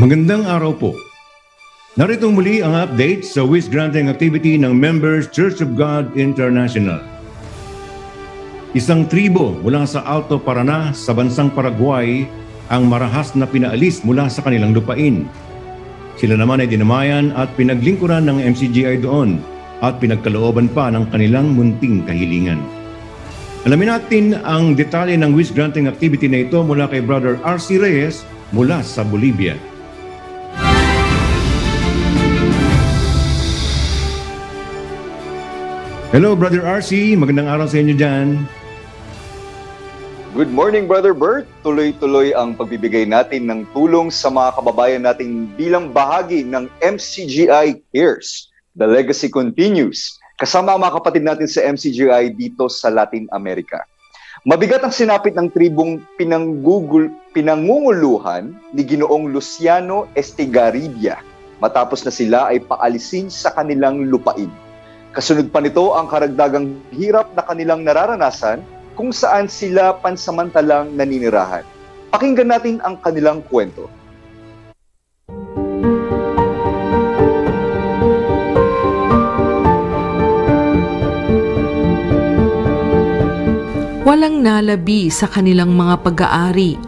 Magandang araw po. Narito muli ang update sa wish-granting activity ng Members Church of God International. Isang tribo mula sa Alto Parana sa bansang Paraguay ang marahas na pinaalis mula sa kanilang lupain. Sila naman ay dinamayan at pinaglingkuran ng MCGI doon at pinagkalooban pa ng kanilang munting kahilingan. Alamin natin ang detalye ng wish-granting activity na ito mula kay Brother R.C. Reyes mula sa Bolivia. Hello, Brother R.C. Magandang araw sa inyo dyan. Good morning, Brother Bert. Tuloy-tuloy ang pagbibigay natin ng tulong sa mga kababayan natin bilang bahagi ng MCGI Cares. The Legacy Continues. Kasama ang mga kapatid natin sa MCGI dito sa Latin America. Mabigat ang sinapit ng tribong pinangunguluhan ni Ginoong Luciano Estigarribia matapos na sila ay paalisin sa kanilang lupain. Kasunod pa nito ang karagdagang hirap na kanilang nararanasan kung saan sila pansamantalang naninirahan. Pakinggan natin ang kanilang kwento. Walang nalabi sa kanilang mga pag-aari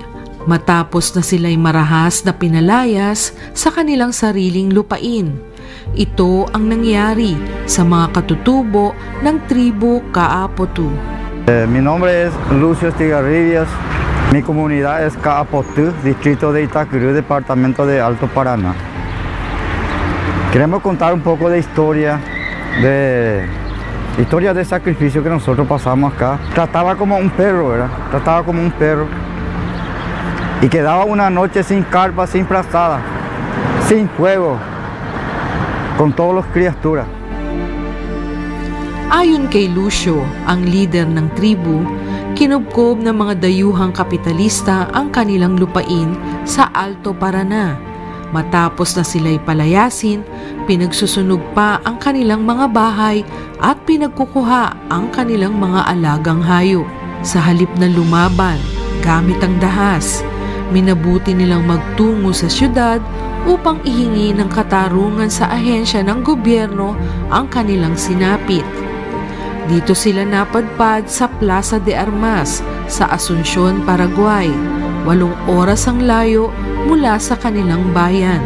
matapos na sila'y marahas na pinalayas sa kanilang sariling lupain. Ito ang nangyari sa mga katutubo ng tribo Kaapoty. Mi nombre es Lucio Estigarribia, mi comunidad es Kaapoty, distrito de Itacyrú, departamento de Alto Paraná. Queremos contar un poco de historia de sacrificio que nosotros pasamos acá. Trataba como un perro, ¿verdad? Trataba como un perro y quedaba una noche sin carpa, sin frazada, sin fuego, con todas las criaturas. Ayon kay Lucio, ang lider ng tribu, kinubkob ng mga dayuhang kapitalista ang kanilang lupain sa Alto Paraná. Matapos na sila'y palayasin, pinagsusunog pa ang kanilang mga bahay at pinagkukuha ang kanilang mga alagang hayop. Sa halip na lumaban, gamit ang dahas, minabuti nilang magtungo sa syudad upang ihingi ng katarungan sa ahensya ng gobyerno ang kanilang sinapit. Dito sila napadpad sa Plaza de Armas sa Asuncion, Paraguay, 8 oras ang layo mula sa kanilang bayan.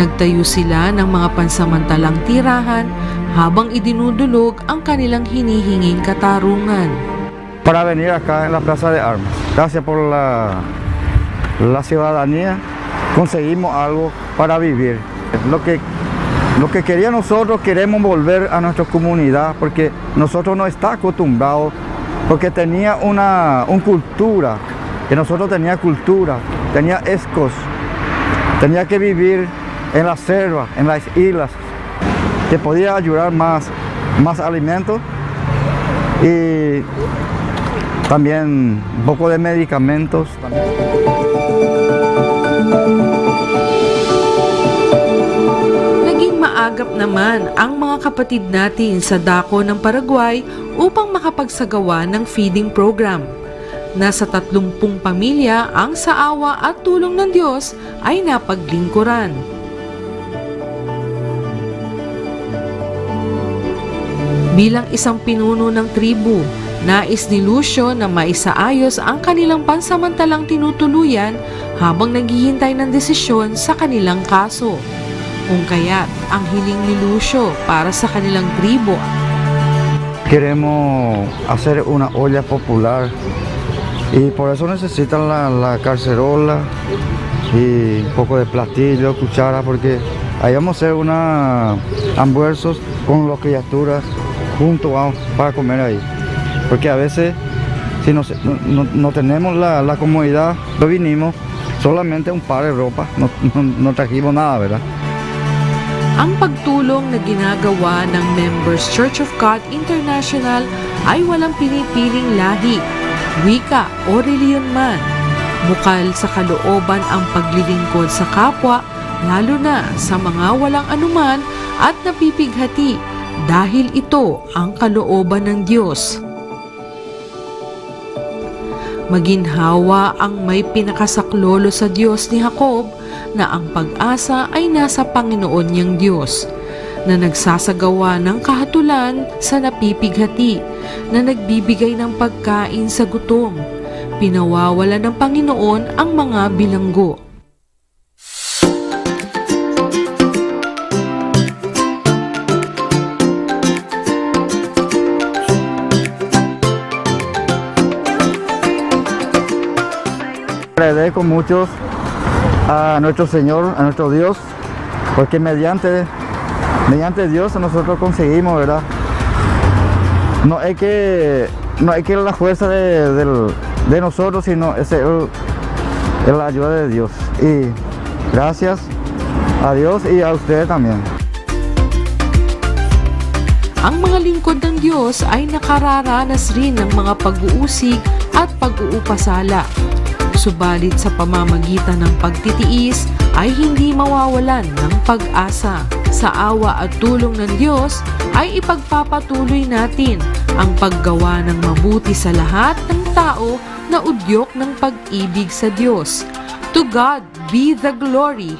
Nagtayo sila ng mga pansamantalang tirahan habang idinudulog ang kanilang hinihinging katarungan. Para venir acá en la Plaza de Armas, gracias por la ciudadanía, conseguimos algo para vivir. Lo que quería nosotros, queremos volver a nuestra comunidad porque nosotros no está acostumbrados, porque tenía una cultura, que nosotros tenía cultura, tenía escos, tenía que vivir en la selva, en las islas, que podía ayudar más alimentos y también un poco de medicamentos. Agap naman ang mga kapatid natin sa dako ng Paraguay upang makapagsagawa ng feeding program. Nasa 30 pamilya ang sa awa at tulong ng Diyos ay napaglingkuran. Bilang isang pinuno ng tribu, nais ni Lucio na maisaayos ang kanilang pansamantalang tinutuluyan habang naghihintay ng desisyon sa kanilang kaso. Kung kaya't ang hiling ni Lucio para sa kanilang tribo. Queremos hacer una olla popular y por eso necesitan la cacerola y un poco de platillo, cuchara, porque ahí vamos a hacer unos almuerzos con las criaturas juntos para comer ahí. Porque a veces si no tenemos la comodidad, no vinimos solamente un par de ropa, no trajimos nada, ¿verdad? Ang pagtulong na ginagawa ng Members Church of God International ay walang pinipiling lahi, wika o reliyon man. Bukal sa kalooban ang paglilingkod sa kapwa, lalo na sa mga walang anuman at napipighati dahil ito ang kalooban ng Diyos. Maginhawa ang may pinakasaklolo sa Diyos ni Jacob na ang pag-asa ay nasa Panginoon niyang Diyos, na nagsasagawa ng kahatulan sa napipighati, na nagbibigay ng pagkain sa gutom. Pinawawala ng Panginoon ang mga bilanggo. Agradezco mucho a nuestro Señor, a nuestro Dios, porque mediante Dios nosotros conseguimos, ¿verdad? No hay que la fuerza de nosotros, sino es la ayuda de Dios. Y gracias a Dios y a ustedes también. Ang mga lingkod ng Diyos ay nakararanas rin ng mga pag-uusig at pag-uupasala. Subalit sa pamamagitan ng pagtitiis ay hindi mawawalan ng pag-asa. Sa awa at tulong ng Diyos ay ipagpapatuloy natin ang paggawa ng mabuti sa lahat ng tao na udyok ng pag-ibig sa Diyos. To God be the glory!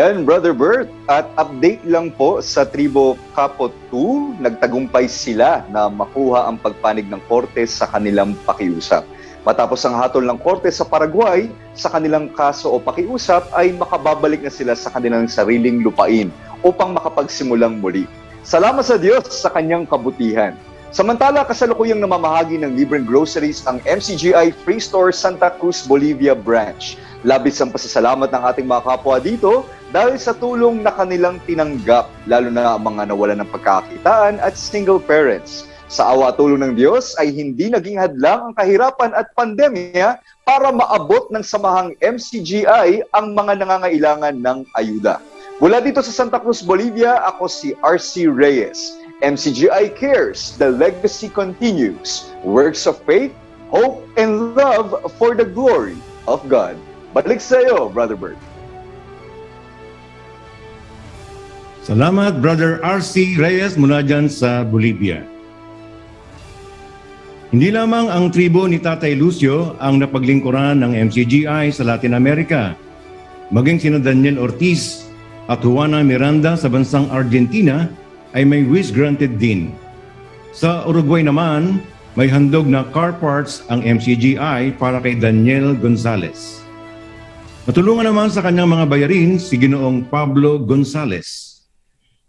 Yan, Brother Bert. At update lang po sa tribo Kaapoty, nagtagumpay sila na makuha ang pagpanig ng korte sa kanilang pakiusap. Matapos ang hatol ng korte sa Paraguay, sa kanilang kaso o pakiusap ay makababalik na sila sa kanilang sariling lupain upang makapagsimulang muli. Salamat sa Diyos sa kanyang kabutihan. Samantala, kasalukuyang namamahagi ng libreng groceries ang MCGI Free Store Santa Cruz Bolivia Branch. Labis ang pasasalamat ng ating mga kapwa dito dahil sa tulong na kanilang tinanggap, lalo na ang mga nawalan ng pagkakitaan at single parents. Sa awa at tulong ng Diyos ay hindi naging hadlang ang kahirapan at pandemya para maabot ng samahang MCGI ang mga nangangailangan ng ayuda. Mula dito sa Santa Cruz, Bolivia, ako si R.C. Reyes. MCGI Cares, The Legacy Continues. Works of faith, hope, and love for the glory of God. Balik sa iyo, Brother Bert. Salamat, Brother R.C. Reyes mula dyan sa Bolivia. Hindi lamang ang tribo ni Tatay Lucio ang napaglingkuran ng MCGI sa Latin America, maging sina Daniel Ortiz at Juana Miranda sa bansang Argentina ay may wish granted din. Sa Uruguay naman, may handog na car parts ang MCGI para kay Daniel Gonzalez. Natulungan naman sa kanyang mga bayarin si Ginoong Pablo Gonzales.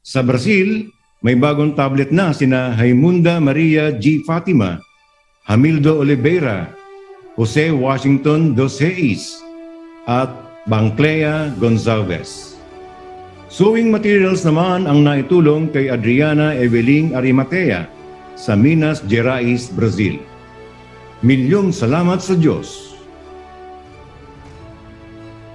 Sa Brazil, may bagong tablet na sina Haimunda Maria G. Fatima, Hamildo Oliveira, Jose Washington Dos Heis, at Banclea González. Sewing materials naman ang naitulong kay Adriana Eveling Arimatea sa Minas Gerais, Brazil. Milyong salamat sa Diyos!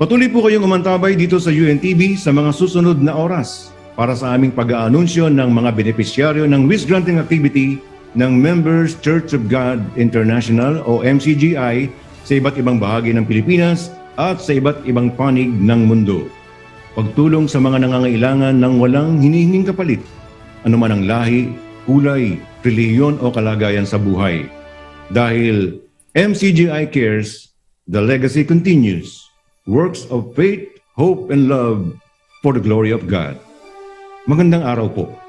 Patuloy po kayong umantabay dito sa UNTV sa mga susunod na oras para sa aming pag-aanunsyo ng mga benepisyaryo ng wish granting activity ng Members Church of God International o MCGI sa iba't ibang bahagi ng Pilipinas at sa iba't ibang panig ng mundo. Pagtulong sa mga nangangailangan ng walang hinihinging kapalit, anuman ang lahi, kulay, relihiyon o kalagayan sa buhay. Dahil MCGI Cares, The Legacy Continues, Works of Faith, Hope and Love for the Glory of God. Magandang araw po.